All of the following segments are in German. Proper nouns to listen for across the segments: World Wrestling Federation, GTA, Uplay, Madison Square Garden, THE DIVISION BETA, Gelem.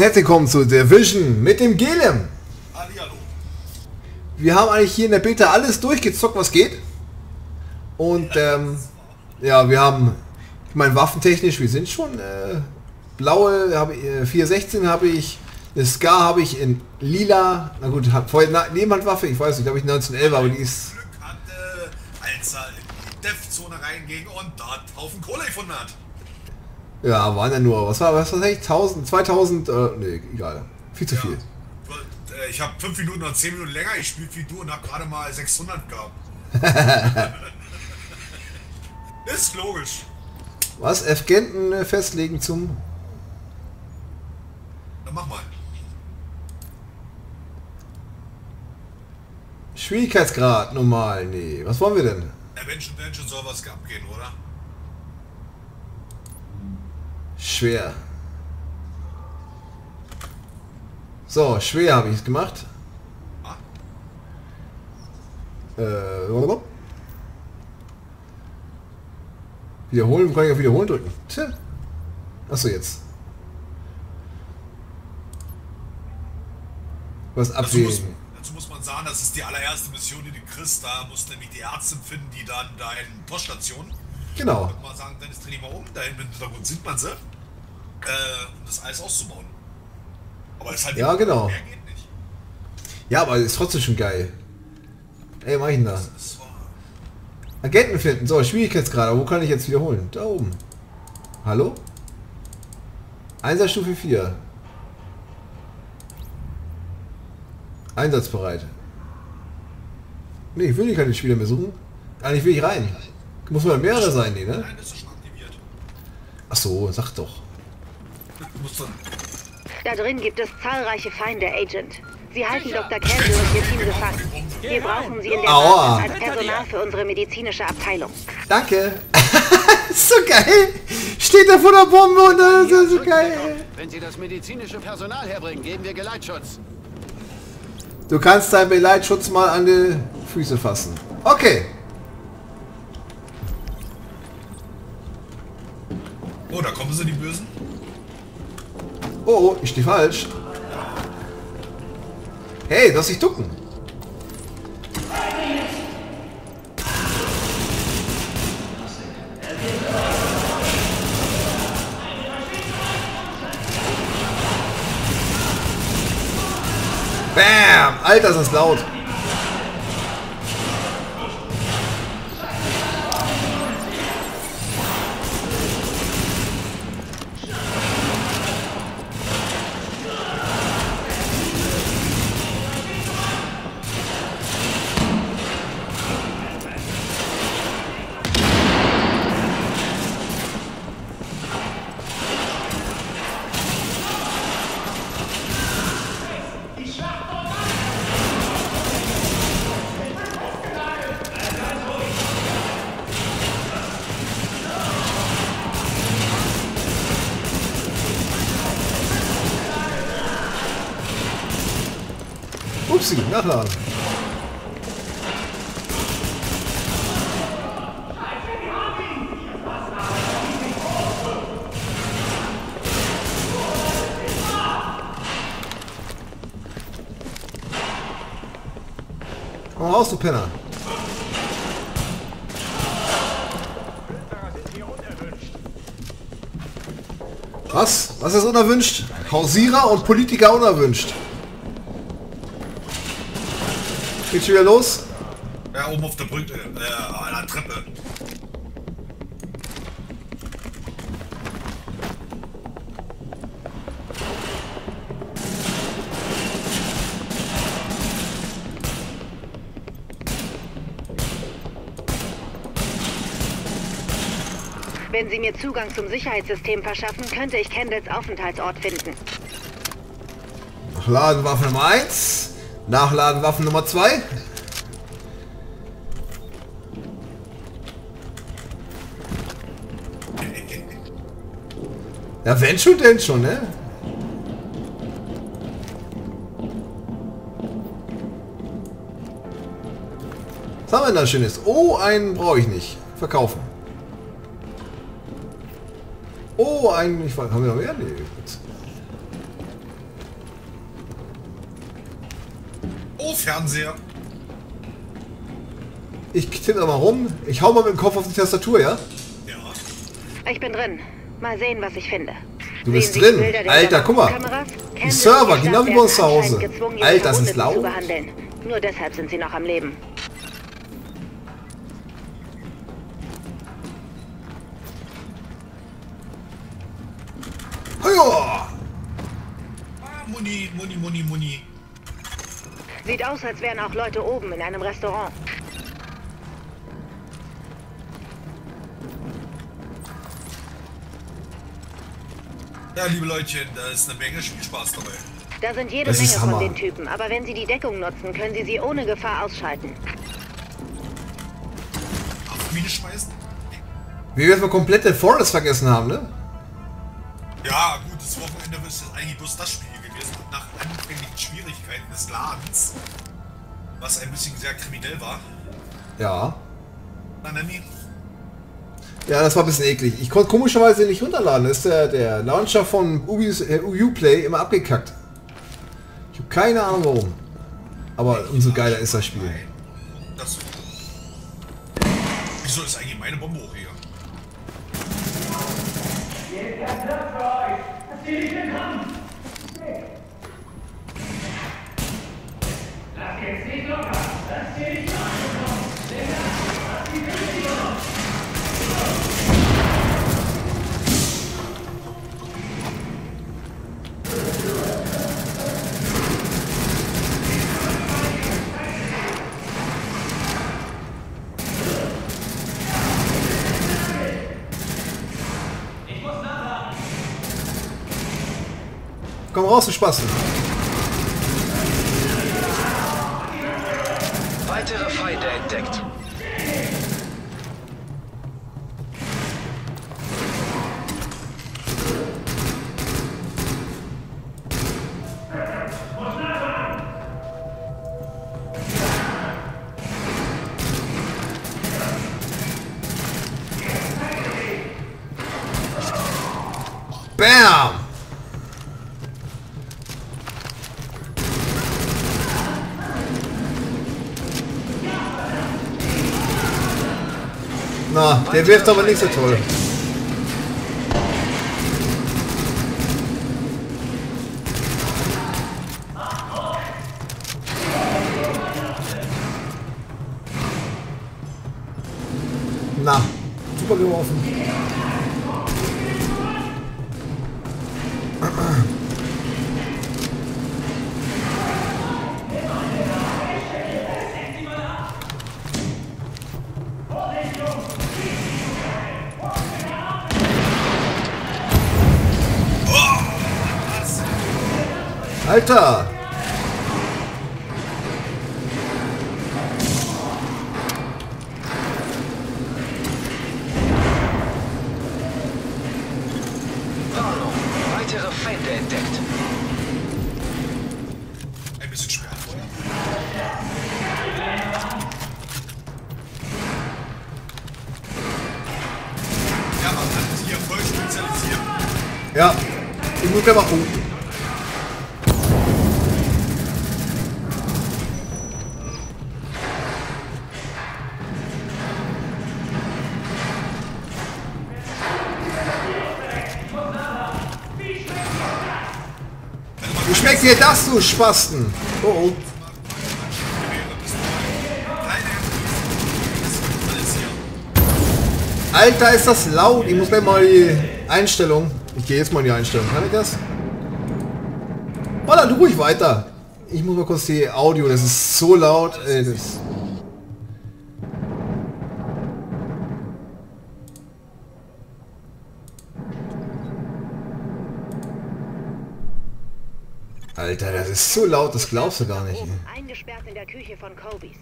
und herzlich willkommen zu der Vision mit dem Gelem. Wir haben eigentlich hier in der Beta alles durchgezockt, was geht. Und ja, wir haben, ich meine, waffentechnisch, wir sind schon blaue, habe 416 habe ich, eine Scar habe ich in lila. Na gut, hat vorher Nebenhandwaffe, ich weiß nicht, glaube ich 1911, aber die ist Death-Zone reinging und dort Haufen Kohle gefunden hat. Ja, waren ja nur, was war eigentlich? 1000, 2000, nee, egal. Viel zu viel. Ich habe 5 Minuten oder 10 Minuten länger gespielt wie du und habe gerade mal 600 gehabt. Ist logisch. Was? Agenten festlegen zum... Dann mach mal. Schwierigkeitsgrad, normal, nee. Was wollen wir denn? Menschen soll was abgehen, oder? Schwer. So, schwer habe ich es gemacht. Ah. Wiederholen, kann ich auf Wiederholen drücken. Tja. Achso, jetzt. Was abwägen. Dazu muss man sagen, das ist die allererste Mission, die du kriegst. Da musst du nämlich die Ärzte finden, die dann deine Poststation. Genau. Ich würde mal sagen, dann ist Dreh mal um, da im Hintergrund sieht man sie, um das alles auszubauen. Aber es halt ja, genau. Mehr geht nicht. Ja, aber es ist trotzdem schon geil. Ey, mach ich denn da? Agenten finden. So, Schwierigkeitsgrad. Wo kann ich jetzt wiederholen? Da oben. Hallo? Einsatzstufe 4. Einsatzbereit. Ne, ich will nicht keine Spieler mehr suchen. Eigentlich will ich rein. Muss mal mehrere sein, ne? Nein, das ist schon aktiviert. Ach so, sag doch. Da drin gibt es zahlreiche Feinde, Agent. Sie halten Dr. Campbell und ihr Team gefangen. Wir brauchen sie in der Basis als Personal für unsere medizinische Abteilung. Danke. Ist so geil. Steht da vor der Bombe und das ist so geil. Wenn Sie das medizinische Personal herbringen, geben wir Geleitschutz. Du kannst deinen Beleidschutz mal an die Füße fassen. Okay. Oh, da kommen sie, die Bösen. Oh, ich stehe falsch. Hey, lass dich ducken. Bam! Alter, ist das laut. Upsi, nachladen. Komm raus, du Penner. Was? Was ist unerwünscht? Hausierer und Politiker unerwünscht. Geht's wieder los? Ja, oben auf der Brücke, an der Treppe. Wenn Sie mir Zugang zum Sicherheitssystem verschaffen, könnte ich Campbells Aufenthaltsort finden. Nachladen Waffe Nummer 1. Nachladen Waffen Nummer 2. Ja, wenn schon, denn schon, ne? Was haben wir denn da Schönes? Oh, einen brauche ich nicht. Verkaufen. Oh, einen... Haben wir noch mehr? Nee. Oh, Fernseher. Ich tippe mal rum. Ich hau mal mit dem Kopf auf die Tastatur, ja? Ja. Ich bin drin. Mal sehen, was ich finde. Du bist drin. Alter, guck mal. Die Server, genau wie bei uns zu Hause. Alter, das ist laut. Nur deshalb sind sie noch am Leben. Heuer! Muni, Muni, Muni, Muni. Sieht aus, als wären auch Leute oben in einem Restaurant. Ja, liebe Leutchen, da ist eine Menge Spielspaß dabei. Da sind jede Menge von den Typen, aber wenn sie die Deckung nutzen, können sie sie ohne Gefahr ausschalten. Auf Mine schmeißen? Wie wir mal komplett den Forest vergessen haben, ne? Ja, gut, das Wochenende ist eigentlich bloß das Spiel gewesen. Und nach anfänglichen Schwierigkeiten des Ladens, was ein bisschen sehr kriminell war. Ja. Na, Nanni? Ja, das war ein bisschen eklig. Ich konnte komischerweise nicht runterladen. Das ist der Launcher von Uplay immer abgekackt. Ich habe keine Ahnung warum. Aber umso geiler ist das Spiel. Das... Wieso ist eigentlich meine Bombe hoch hier? Komm raus, du Spaß. Weitere Feinde entdeckt. Bam! Na, der wirft aber nicht so toll. Na, super geworfen. Alter! Warnung, weitere Feinde entdeckt. Ein bisschen schwer. Ja, man hat sich hier voll spezialisiert. Ja, ich muss ja mal gucken. Schmeckt dir das, du Spasten? Oh. Alter, ist das laut. Ich muss gleich mal die Einstellung. Ich gehe jetzt mal in die Einstellung. Kann ich das? Oh, dann ruhig weiter. Ich muss mal kurz die Audio. Das ist so laut. Das Alter, das ist so laut, das glaubst du gar nicht. Eingesperrt in der Küche von Kobe's.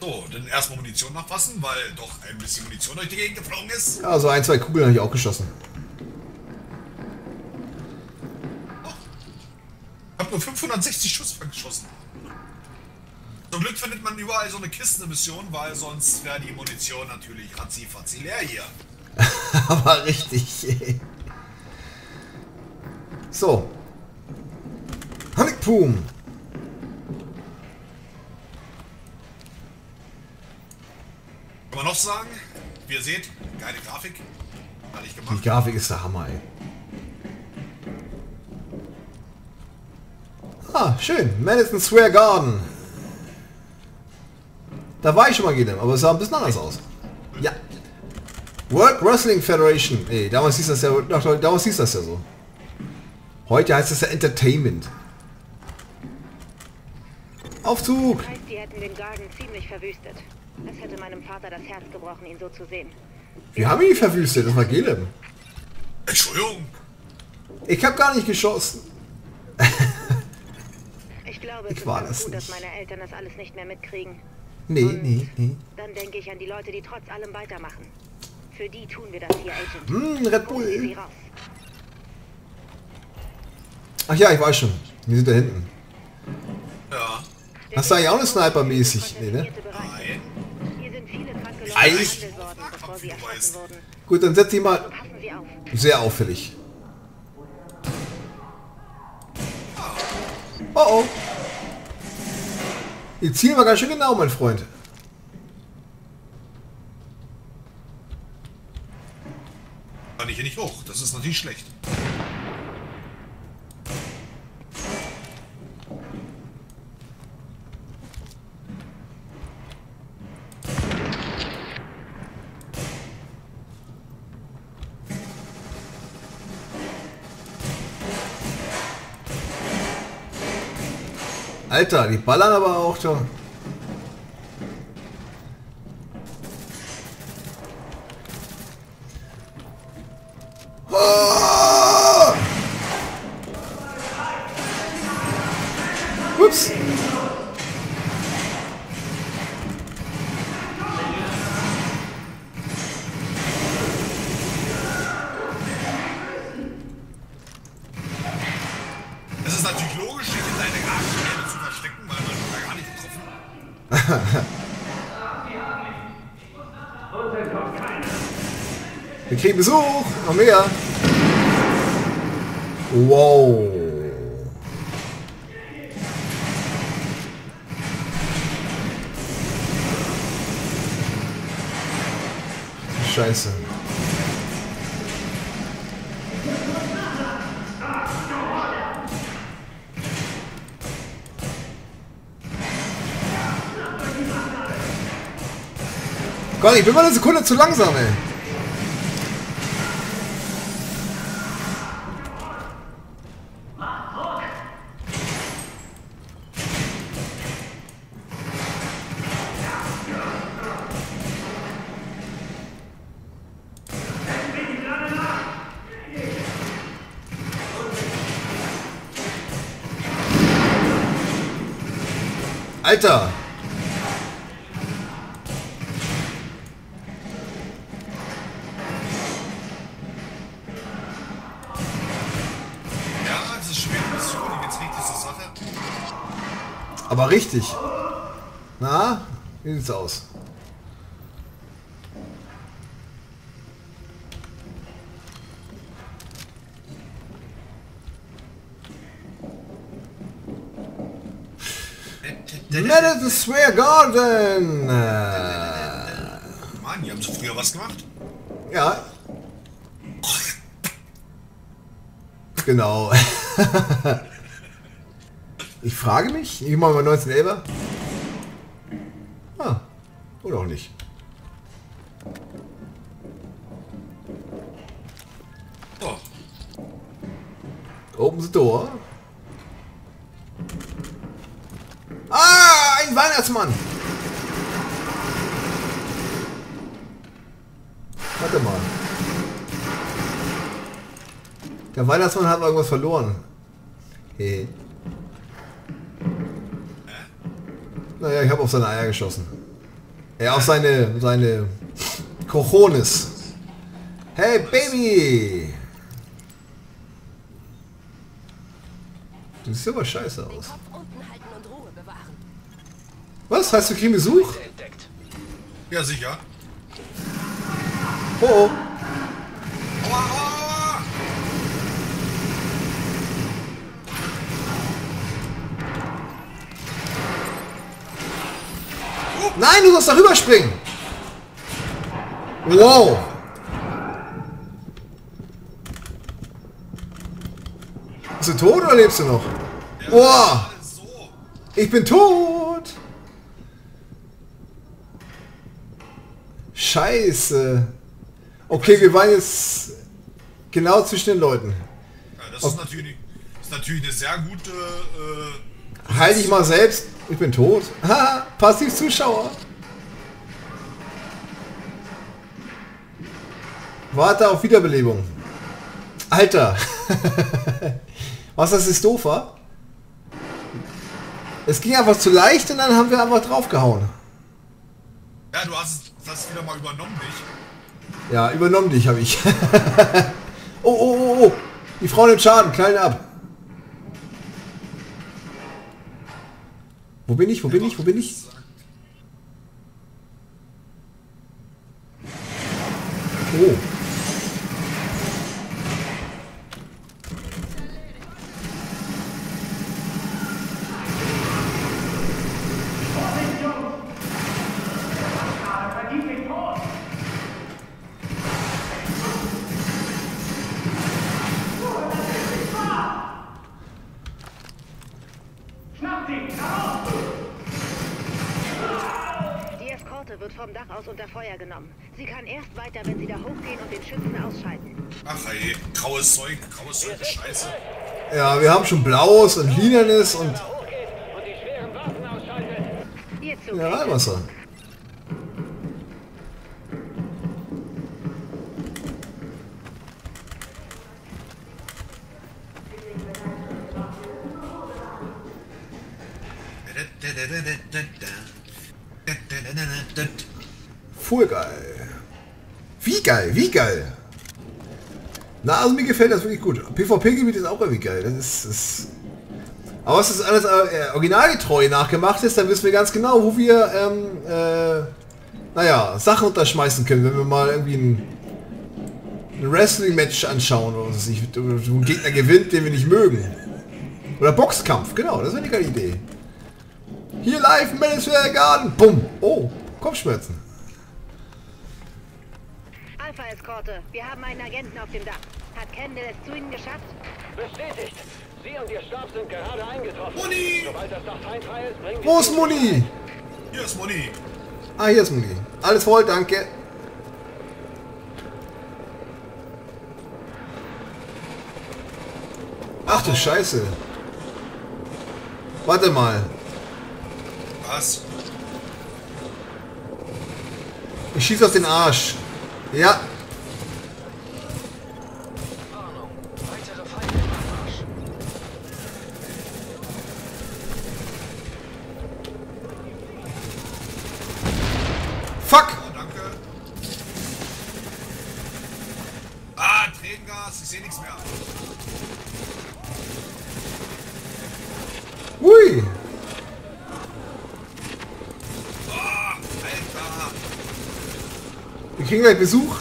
So, dann erstmal Munition nachfassen, weil doch ein bisschen Munition durch die Gegend geflogen ist. Ja, so ein, zwei Kugeln habe ich auch geschossen. Oh, ich habe nur 560 Schuss geschossen. Zum Glück findet man überall so eine Kistenemission, weil sonst wäre die Munition natürlich ratzi-fatzi leer hier. Aber richtig. So. Boom. man noch sagen? Wie ihr seht, geile Grafik. Ehrlich gemacht. Die Grafik ist der Hammer, ey. Ah, schön. Madison Square Garden. Da war ich schon mal Gelem, aber es sah ein bisschen anders aus. Ja. World Wrestling Federation. Nee, damals hieß das ja, damals hieß das ja so. Heute heißt es ja Entertainment. Aufzug! Das heißt, die hätten den Garten ziemlich verwüstet. Es hätte meinem Vater das Herz gebrochen, ihn so zu sehen. Wir haben ihn verwüstet, das war Gelem. Entschuldigung! Ich habe gar nicht geschossen. Ich glaube, es ist ganz gut, dass meine Eltern das alles nicht mehr mitkriegen. Nee, und nee. Dann denke ich an die Leute, die trotz allem weitermachen. Für die tun wir das hier, Agent. Red Bull. Ach ja, ich weiß schon. Wir sind da hinten. Ja. Das sei ja auch eine Sniper-mäßig. Nee, ne? Nein. Gut, dann setz die mal. Sehr auffällig. Oh oh. Die zielen wir ganz schön genau, mein Freund. Kann ich hier nicht hoch. Das ist natürlich schlecht. Alter, die ballern aber auch schon. Oh! Ups. Es ist natürlich logisch, hier in deine Gartenstelle zu verstecken, weil man da gar nicht getroffen hat. Wir kriegen Besuch, noch mehr. Wow. Scheiße. Gott, ich bin mal eine Sekunde zu langsam, ey. Alter! Ja, das ist schwer, das ist schon die witzigste Sache. Aber richtig. Na, wie sieht's aus? Madison Square Garden! Mann, ihr habt so früher was gemacht? Ja. Genau. Ich frage mich, ich mache mal 1911er. Ah, oder auch nicht. Oh. Open the door. Ein Weihnachtsmann! Warte mal. Der Weihnachtsmann hat irgendwas verloren. Hey. Naja, ich habe auf seine Eier geschossen. Ja, auf seine Cojones. Hey, Baby! Du siehst aber scheiße aus. Was? Hast du keinen Besuch? Ja, sicher. Oh. Nein, du sollst da rüberspringen! Wow! Bist du tot oder lebst du noch? Wow! Ich bin tot! Scheiße! Okay, wir waren jetzt genau zwischen den Leuten. Ja, das ist natürlich eine sehr gute... Heil dich mal selbst! Ich bin tot! Haha! Passiv Zuschauer! Warte auf Wiederbelebung. Alter! Was, das ist doof, wa? Es ging einfach zu leicht und dann haben wir einfach draufgehauen. Ja, du hast das wieder mal übernommen, dich. Ja, übernommen dich habe ich. Oh, oh, oh, oh! Die Frau nimmt Schaden, knallen ab! Wo bin ich? Wo bin ich? Wo bin ich? Oh. Unter Feuer genommen. Sie kann erst weiter, wenn sie da hochgehen und den Schützen ausschalten. Ach hey, graues Zeug ist scheiße. Ja, wir haben schon blaues und lilanes und... Mineralwasser. Voll geil. Wie geil, wie geil. Na, also mir gefällt das wirklich gut. PvP-Gebiet ist auch irgendwie geil. Das ist aber was das alles originalgetreu nachgemacht ist, dann wissen wir ganz genau, wo wir naja, Sachen unterschmeißen können, wenn wir mal irgendwie ein Wrestling-Match anschauen oder so, ein Gegner gewinnt, den wir nicht mögen. Oder Boxkampf, genau, das wäre eine geile Idee. Hier live, Madison Square Garden, bumm. Oh, Kopfschmerzen. Alpha-Eskorte, wir haben einen Agenten auf dem Dach. Hat Kendall es zu Ihnen geschafft? Bestätigt. Sie und Ihr Stab sind gerade eingetroffen. Moni! Sobald das Dach einfällt, bringen wir... Wo ist Moni? Hier ist Moni. Ah, hier ist Moni. Alles voll, danke. Ach du Scheiße. Warte mal. Was? Ich schieße auf den Arsch. Ja. Fuck. Oh, danke. Ah, Tränengas. Ich sehe nichts mehr. Ui. Wir kriegen gleich Besuch.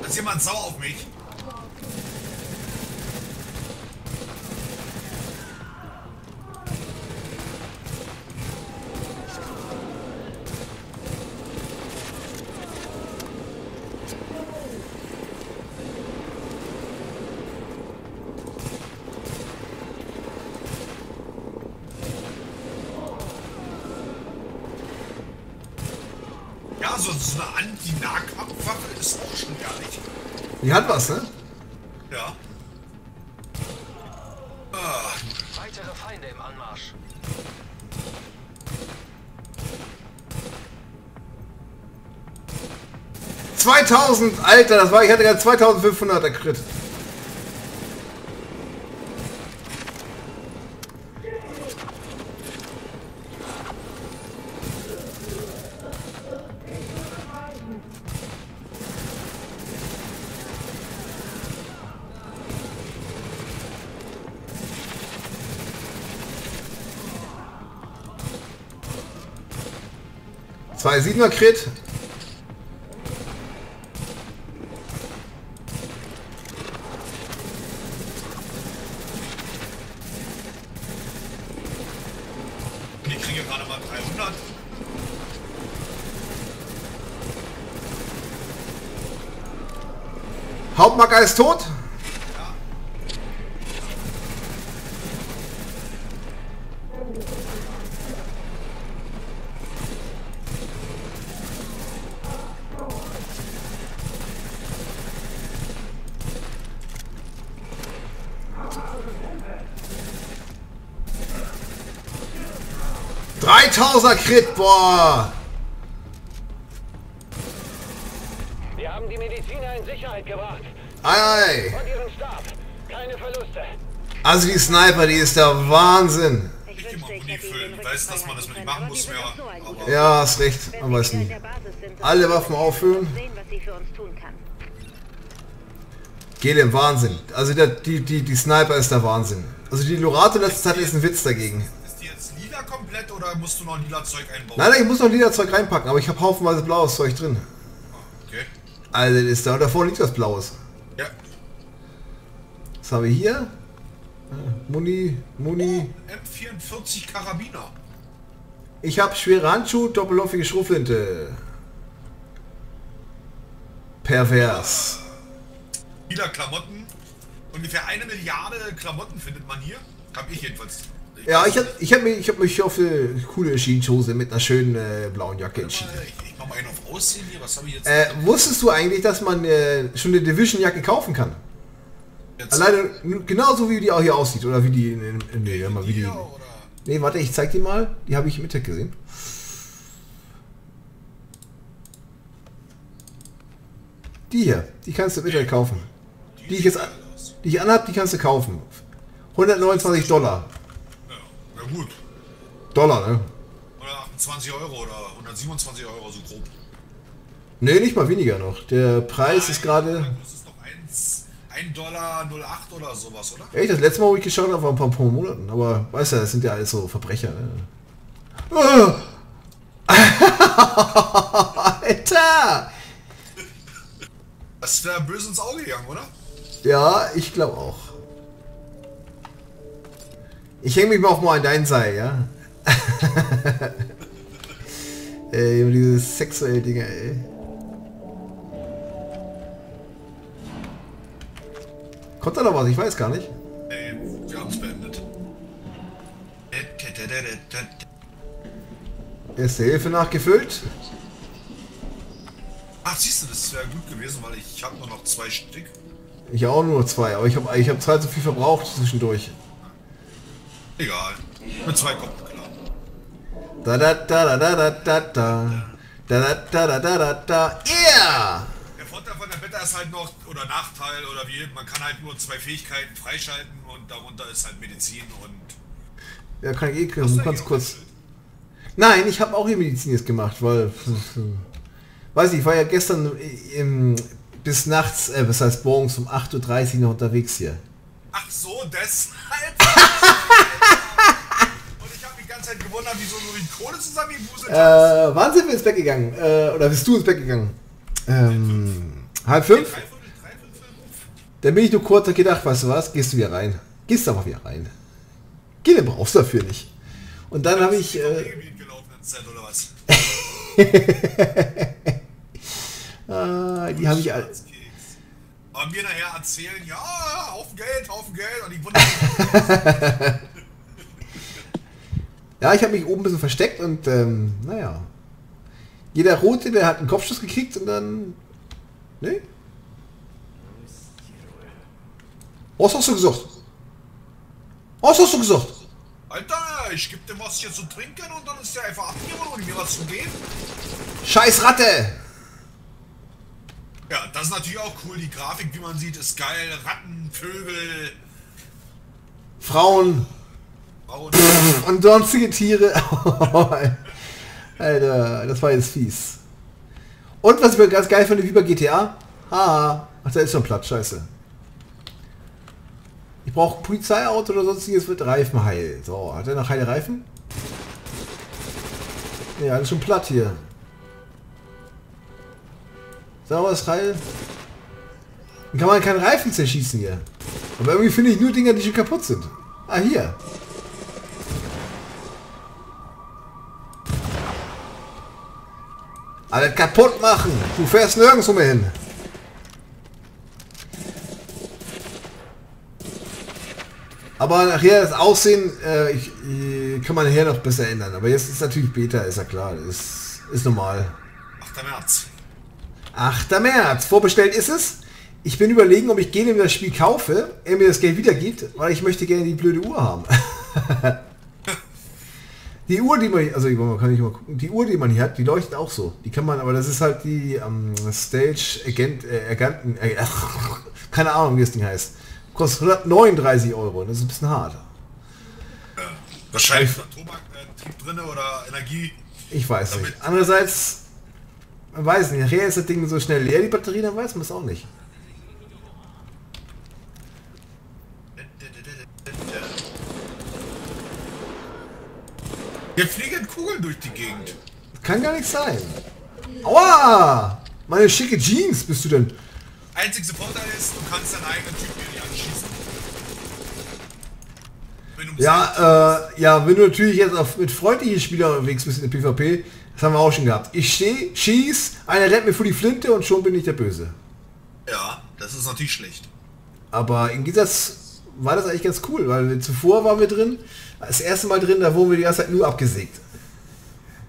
Da ist jemand sauer auf mich. So eine Anti-Nahkampfwaffe ist auch schon gar nicht. Die hat was, ne? Ja. Weitere Feinde im Anmarsch. Alter, das war, ich hatte gerade 2500er Crit. Zwei Siebener Crit. Hauptmacker ist tot. Crit, boah! Wir haben die Mediziner in Sicherheit gebracht. Ei, ei. Und ihren Stab. Keine Verluste. Also die Sniper, die ist der Wahnsinn. Ich immer um die Film. Weiß, dass man das mit machen muss, aber ja, hast recht. Man weiß nie. Alle Waffen auffüllen. Geht im Wahnsinn. Also die Sniper ist der Wahnsinn. Also die Lorate letzte Zeit ist ein Witz dagegen. Komplett oder musst du noch lila Zeug einbauen? Nein, ich muss noch lila Zeug reinpacken, aber ich habe haufenweise blaues Zeug drin. Okay. Also ist da, davor liegt was Blaues. Ja. Was haben wir hier? Muni. Oh, M44 Karabiner. Ich habe schwere Handschuhe, doppelläufige Schrotflinte. Pervers. Lila Klamotten. Ungefähr 1 Milliarde Klamotten findet man hier. Hab ich jedenfalls. Ja, ich hab mich auf eine coole Jeanshose mit einer schönen blauen Jacke entschieden. Ich mach mal einen auf Aussehen hier. Was hab ich jetzt? Wusstest du eigentlich, dass man schon eine Division-Jacke kaufen kann? Jetzt alleine, genauso wie die auch hier aussieht. Oder wie die... Nee, warte, ich zeig die mal. Die habe ich im Mittag gesehen. Die hier, die kannst du im Mittag kaufen. Die ich jetzt anhab, die kannst du kaufen. $129. Ja, gut. Dollar, ne? Oder 28 Euro oder 127 Euro, so grob. Ne, nicht mal weniger noch. Der Preis ist gerade... Das ist doch $1,08 oder sowas, oder? Echt, das letzte Mal, wo ich geschaut habe, war ein paar Monaten. Aber, weißt du, das sind ja alles so Verbrecher, ne? Alter! Das wäre böse ins Auge gegangen, oder? Ja, ich glaube auch. Ich hänge mich auch mal an dein Seil, ja? Ey, diese sexuellen Dinger, ey. Kommt da noch was? Ich weiß gar nicht. Ey, wir haben's beendet. Erste Hilfe nachgefüllt. Ach, siehst du, das wäre gut gewesen, weil ich habe nur noch 2 Stück. Ich auch nur 2, aber ich hab 2 zu viel verbraucht zwischendurch. Egal, mit 2 kommt klar. Da da da da da da da da da da da da da. Yeah! Der Vorteil von der Beta ist halt noch, oder Nachteil, oder wie, man kann halt nur 2 Fähigkeiten freischalten und darunter ist halt Medizin und... Ja, kann ich eh kriegen, ganz kurz... Nein, ich habe auch hier Medizin jetzt gemacht, weil... Weiß ich, war ja gestern bis nachts, das heißt morgens um 8:30 Uhr noch unterwegs hier. Ach so, deshalb! Und ich habe mich die ganze Zeit gewundert, wieso nur die Kohle zusammengebuselt hast. Wann sind wir ins Bett gegangen? Oder bist du ins Bett gegangen? 4:30? 3:45? Da bin ich nur kurz gedacht, weißt du was? Gehst du wieder rein. Gehst aber wieder rein. Geh, brauchst du dafür nicht. Und dann habe ich... gelaufen in Zeit, oder was? Die habe ich... Aber mir nachher erzählen, ja, Haufen Geld und ich wundere mich. Ja, ich habe mich oben ein bisschen versteckt und naja. Jeder Rote, der hat einen Kopfschuss gekriegt und dann... Ne? Was hast du gesagt? Was hast du gesagt? Alter, ich geb dem was hier zu trinken und dann ist der einfach abgehauen und mir was zu geben. Scheiß Ratte! Ja, das ist natürlich auch cool. Die Grafik, wie man sieht, ist geil. Ratten, Vögel, Frauen. Und sonstige Tiere. Alter, das war jetzt fies. Und was ich ganz geil finde, wie bei GTA. Haha. Ach, da ist schon Platz, scheiße. Ich brauche Polizeiauto oder sonstiges mit Reifen heil. So, hat er noch heile Reifen? Ja, das ist schon platt hier. Sauberes Reil. Dann kann man keinen Reifen zerschießen hier. Aber irgendwie finde ich nur Dinger, die schon kaputt sind. Ah, hier. Alles kaputt machen. Du fährst nirgends mehr hin. Aber nachher das Aussehen kann man nachher noch besser ändern. Aber jetzt ist natürlich Beta, ist ja klar. Das ist normal. 8. März. 8. März. Vorbestellt ist es. Ich bin überlegen, ob ich Gelem das Spiel kaufe, er mir das Geld wiedergibt, weil ich möchte gerne die blöde Uhr haben. Die Uhr, die man, also man kann nicht mal gucken, die Uhr, die man hier hat, die leuchtet auch so. Die kann man, aber das ist halt die Stage Agent, keine Ahnung, wie das Ding heißt. Kostet 139 €, das ist ein bisschen hart. Wahrscheinlich Atomantrieb drin oder Energie. Ich weiß nicht. Andererseits, man weiß nicht, nachher ist das Ding so schnell leer, die Batterie, dann weiß man es auch nicht. Hier fliegen Kugeln durch die Gegend. Kann gar nichts sein. Aua! Meine schicke Jeans bist du denn. Einzigster Vorteil ist, du kannst deinen eigenen Typen nicht anschießen. Ja, wenn du natürlich jetzt mit freundlichen Spielern unterwegs bist in der PvP, das haben wir auch schon gehabt. Ich stehe, schieß, einer rennt mir vor die Flinte und schon bin ich der Böse. Ja, das ist natürlich schlecht. Aber im Gegensatz war das eigentlich ganz cool, weil zuvor waren wir drin, das erste Mal drin, da wurden wir die ganze Zeit nur abgesägt.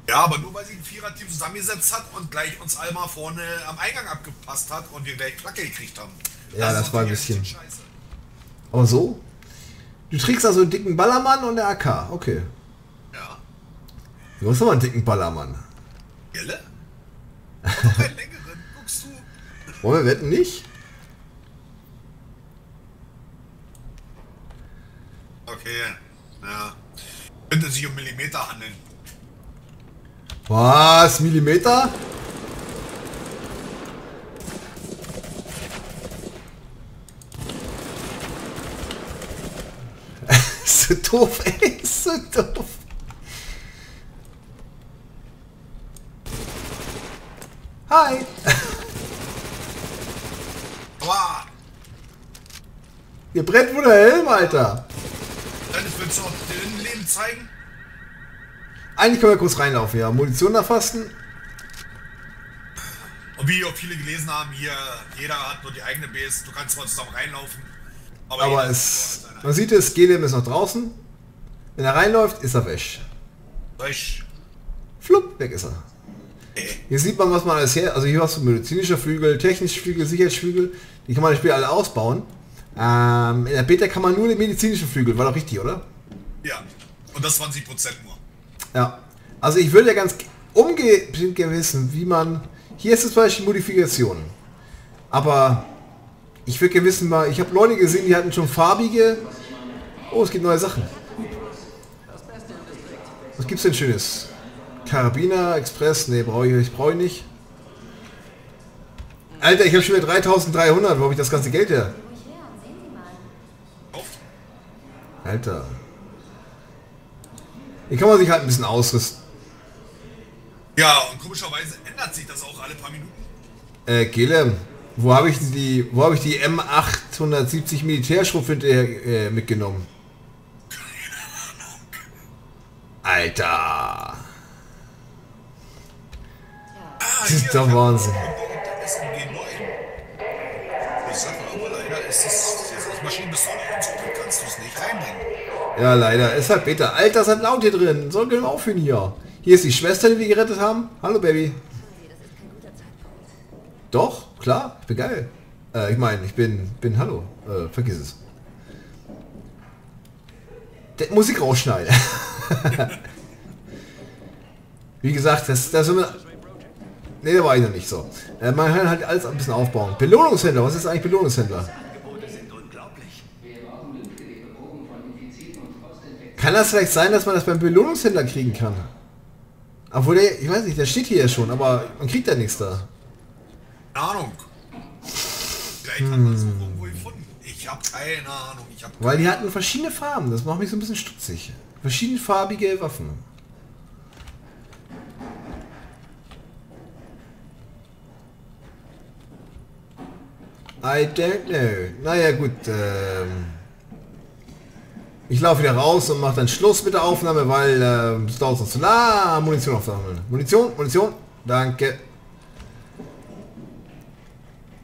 Ja, aber nur weil sich ein Vierer-Team zusammengesetzt hat und gleich uns einmal vorne am Eingang abgepasst hat und wir gleich Placke gekriegt haben. Ja, das war ein bisschen scheiße. Aber so? Du trägst also einen dicken Ballermann und eine AK, okay. Ja. Du hast aber einen dicken Ballermann. Gelle? Noch einen längeren, guckst du? Wollen wir wetten nicht? Okay, ja. Könnte sich um Millimeter handeln. Was? Millimeter? So doof, ey, so doof. Hi. Boah. Ihr brennt wohl der Helm, Alter. Dann willst du auch den Innenleben zeigen? Eigentlich können wir kurz reinlaufen, ja. Munition erfassen. Und wie auch viele gelesen haben, hier, jeder hat nur die eigene Base. Du kannst mal zusammen reinlaufen. Aber es... Man sieht es, Gelem ist noch draußen. Wenn er reinläuft, ist er weg. Weg. Flupp, weg ist er. Hier sieht man, was man alles her... Also hier hast du medizinische Flügel, technische Flügel, Sicherheitsflügel. Die kann man im Spiel alle ausbauen. In der Beta kann man nur den medizinischen Flügel. War doch richtig, oder? Ja. Und das 20% nur. Ja. Also ich würde ja ganz umgehend wissen, wie man... Hier ist es zum Beispiel Modifikationen. Aber... Ich würde gerne wissen, mal, ich habe Leute gesehen, die hatten schon farbige... Oh, es gibt neue Sachen. Was gibt's denn Schönes? Karabiner, Express, ne, brauche ich nicht. Alter, ich habe schon wieder 3300, wo habe ich das ganze Geld her? Alter. Hier kann man sich halt ein bisschen ausrüsten. Ja, und komischerweise ändert sich das auch alle paar Minuten. Gelem. Wo habe ich die M870 Militärschrotflinte mitgenommen? Keine Ahnung. Alter. Ja. Das ist doch Wahnsinn. Ja, leider. Es hat Beta. Alter, es hat laut hier drin. Soll genau aufhören hier. Hier ist die Schwester, die wir gerettet haben. Hallo, Baby. Doch, klar, ich bin geil. Ich meine, ich bin hallo. Vergiss es. Das muss ich rausschneiden. Wie gesagt, nee, da war ich noch nicht so. Man kann halt alles ein bisschen aufbauen. Belohnungshändler, was ist eigentlich Belohnungshändler? Kann das vielleicht sein, dass man das beim Belohnungshändler kriegen kann? Obwohl, ich weiß nicht, der steht hier ja schon, aber man kriegt ja nichts da. Ahnung. Vielleicht hat man das irgendwo gefunden. Ich habe keine Ahnung. Weil die hatten verschiedene Farben. Das macht mich so ein bisschen stutzig. Verschiedenfarbige Waffen. I don't know. Naja gut. Ich laufe wieder raus und mache dann Schluss mit der Aufnahme, weil es dauert sonst zu lang. Munition aufsammeln. Munition. Danke.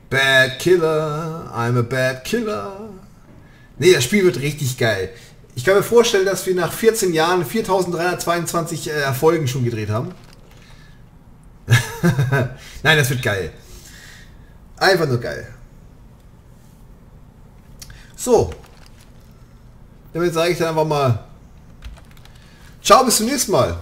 Bad Killer, I'm a bad killer. Nee, das Spiel wird richtig geil. Ich kann mir vorstellen, dass wir nach 14 Jahren 4.322 Erfolgen schon gedreht haben. Nein, das wird geil. Einfach nur geil. So. Damit sage ich dann einfach mal... Ciao, bis zum nächsten Mal.